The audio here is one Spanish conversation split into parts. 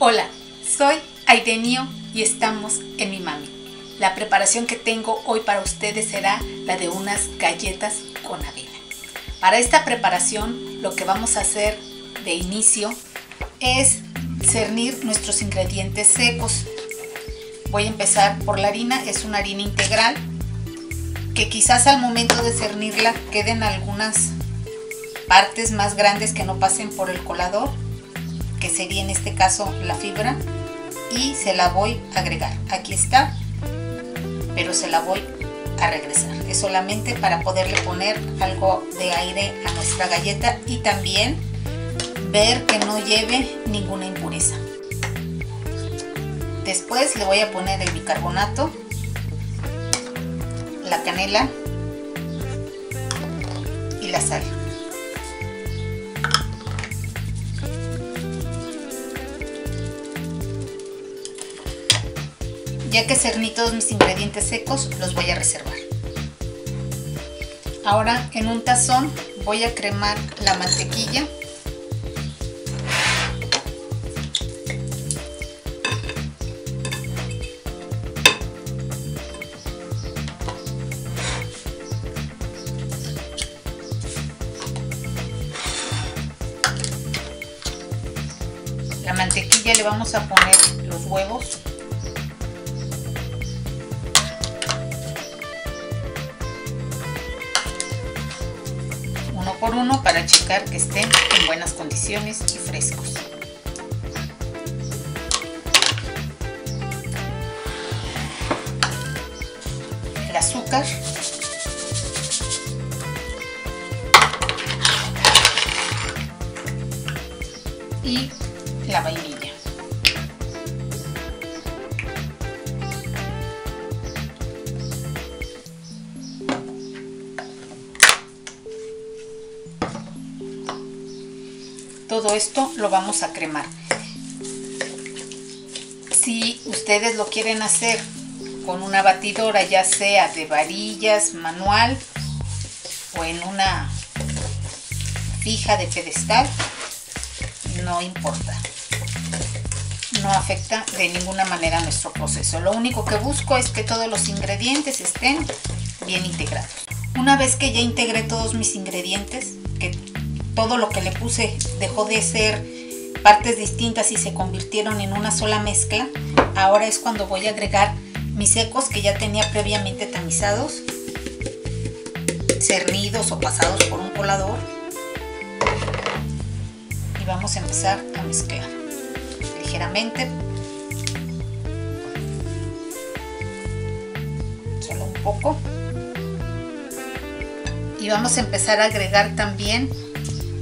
Hola, soy Aidenio y estamos en Mi Mami. La preparación que tengo hoy para ustedes será la de unas galletas con avena. Para esta preparación lo que vamos a hacer de inicio es cernir nuestros ingredientes secos. Voy a empezar por la harina, es una harina integral que quizás al momento de cernirla queden algunas partes más grandes que no pasen por el colador, que sería en este caso la fibra, y se la voy a agregar. Aquí está, pero se la voy a regresar. Es solamente para poderle poner algo de aire a nuestra galleta y también ver que no lleve ninguna impureza. Después le voy a poner el bicarbonato, la canela y la sal. Ya que cerní todos mis ingredientes secos, los voy a reservar. Ahora en un tazón voy a cremar la mantequilla. La mantequilla le vamos a poner los huevos. Uno por uno para checar que estén en buenas condiciones y frescos. El azúcar. Y la vainilla. Todo esto lo vamos a cremar. Si ustedes lo quieren hacer con una batidora, ya sea de varillas, manual o en una fija de pedestal, no importa. No afecta de ninguna manera nuestro proceso. Lo único que busco es que todos los ingredientes estén bien integrados. Una vez que ya integré todos mis ingredientes, que todo lo que le puse dejó de ser partes distintas y se convirtieron en una sola mezcla, ahora es cuando voy a agregar mis secos que ya tenía previamente tamizados, cernidos o pasados por un colador, y vamos a empezar a mezclar ligeramente, solo un poco, y vamos a empezar a agregar también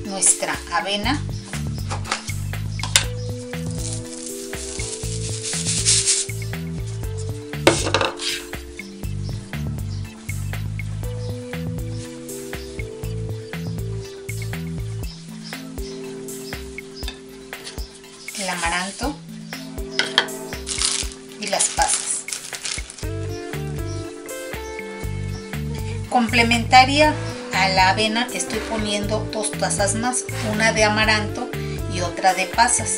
nuestra avena. El amaranto y las pasas. Complementaria a la avena estoy poniendo dos tazas más, una de amaranto y otra de pasas.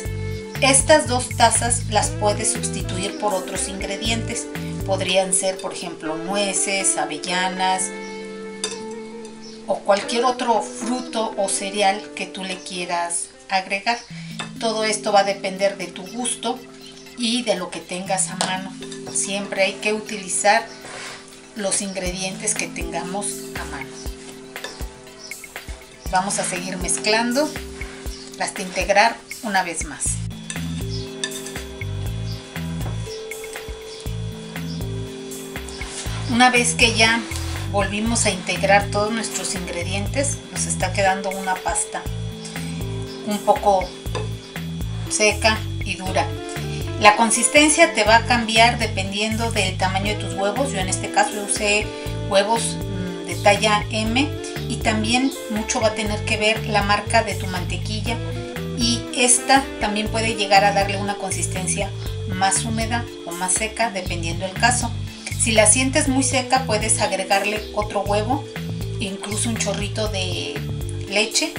Estas dos tazas las puedes sustituir por otros ingredientes. Podrían ser, por ejemplo, nueces, avellanas o cualquier otro fruto o cereal que tú le quieras agregar. Todo esto va a depender de tu gusto y de lo que tengas a mano. Siempre hay que utilizar los ingredientes que tengamos a mano. Vamos a seguir mezclando hasta integrar una vez más. Una vez que ya volvimos a integrar todos nuestros ingredientes, nos está quedando una pasta un poco seca y dura. La consistencia te va a cambiar dependiendo del tamaño de tus huevos. Yo en este caso usé huevos de talla M, y también mucho va a tener que ver la marca de tu mantequilla, y esta también puede llegar a darle una consistencia más húmeda o más seca dependiendo el caso. Si la sientes muy seca puedes agregarle otro huevo, incluso un chorrito de leche,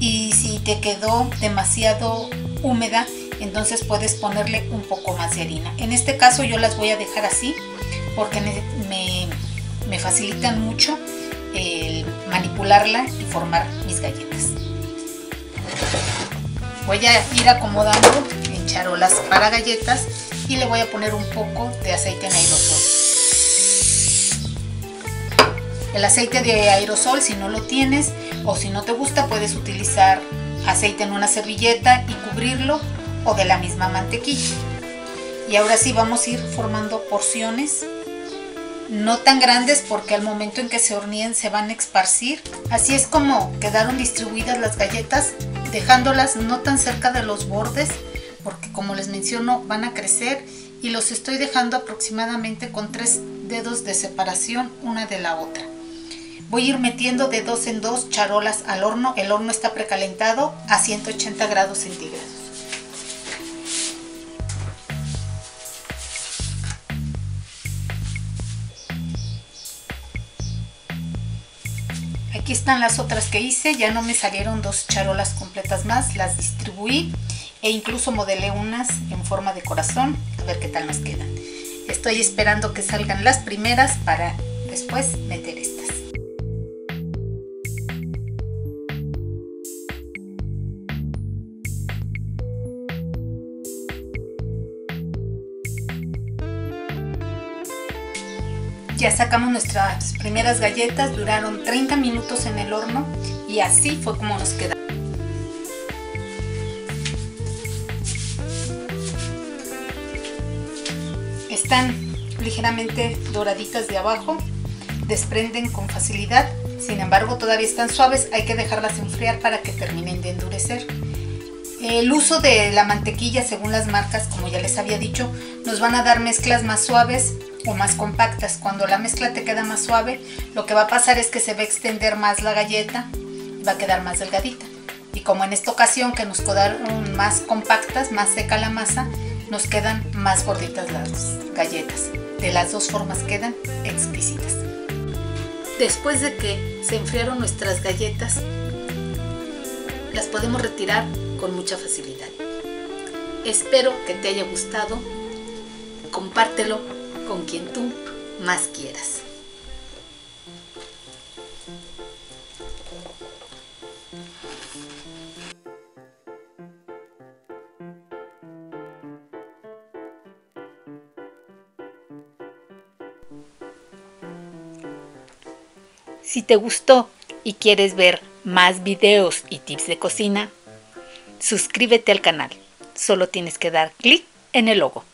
y si te quedó demasiado húmeda entonces puedes ponerle un poco más de harina. En este caso yo las voy a dejar así porque me facilitan mucho el manipularla y formar mis galletas. Voy a ir acomodando en charolas para galletas y le voy a poner un poco de aceite en aerosol. El aceite de aerosol, si no lo tienes o si no te gusta, puedes utilizar aceite en una servilleta y cubrirlo, o de la misma mantequilla. Y ahora sí vamos a ir formando porciones no tan grandes porque al momento en que se horneen se van a esparcir. Así es como quedaron distribuidas las galletas, dejándolas no tan cerca de los bordes porque, como les menciono, van a crecer, y los estoy dejando aproximadamente con 3 dedos de separación una de la otra. Voy a ir metiendo de 2 en 2 charolas al horno. El horno está precalentado a 180 grados centígrados. Aquí están las otras que hice. Ya no me salieron 2 charolas completas más. Las distribuí e incluso modelé unas en forma de corazón. A ver qué tal nos quedan. Estoy esperando que salgan las primeras para después meter estas. Ya sacamos nuestras primeras galletas, duraron 30 minutos en el horno y así fue como nos quedaron. Están ligeramente doraditas de abajo, desprenden con facilidad, sin embargo todavía están suaves, hay que dejarlas enfriar para que terminen de endurecer. El uso de la mantequilla, según las marcas, como ya les había dicho, nos van a dar mezclas más suaves o más compactas. Cuando la mezcla te queda más suave, lo que va a pasar es que se va a extender más la galleta, va a quedar más delgadita. Y como en esta ocasión que nos quedaron más compactas, más seca la masa, nos quedan más gorditas las galletas. De las dos formas quedan exquisitas. Después de que se enfriaron nuestras galletas, las podemos retirar con mucha facilidad. Espero que te haya gustado. Compártelo con quien tú más quieras. Si te gustó y quieres ver más videos y tips de cocina, suscríbete al canal. Solo tienes que dar clic en el logo.